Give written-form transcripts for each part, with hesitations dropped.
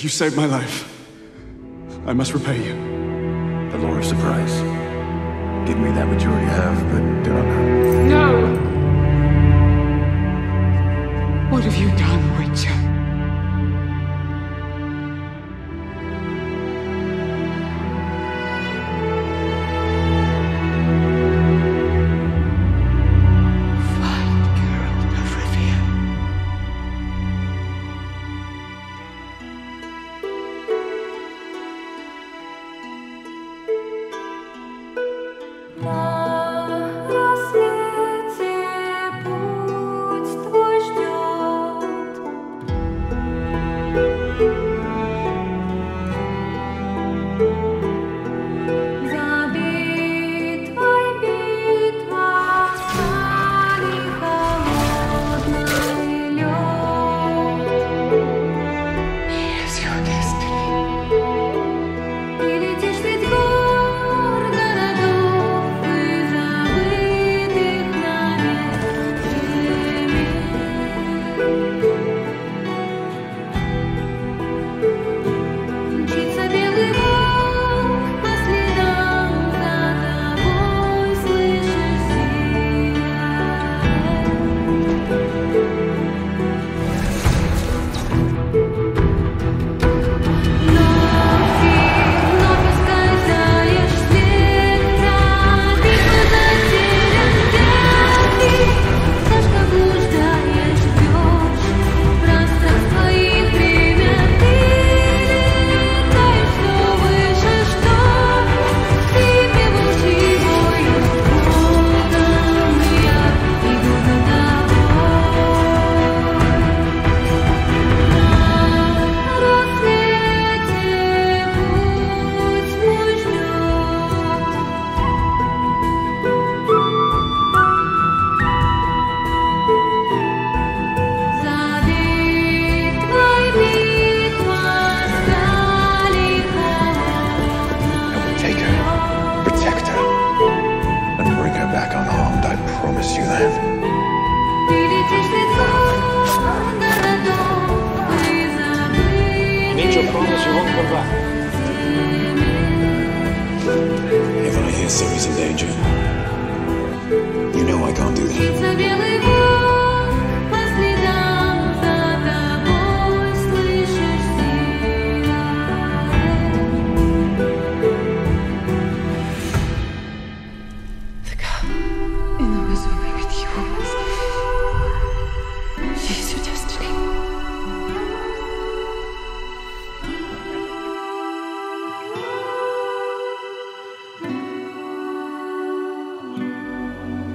You saved my life. I must repay you. The lure of surprise. Give me that which you already have, but do not hurt me. No! What have you done, Witcher?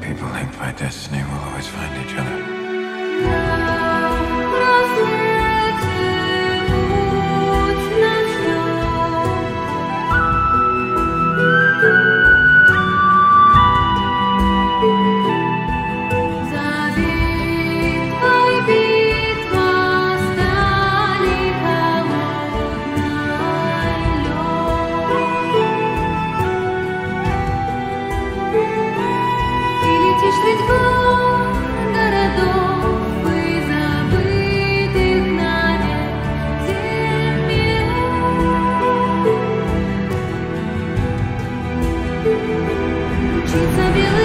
People linked by destiny will always find each other. It's a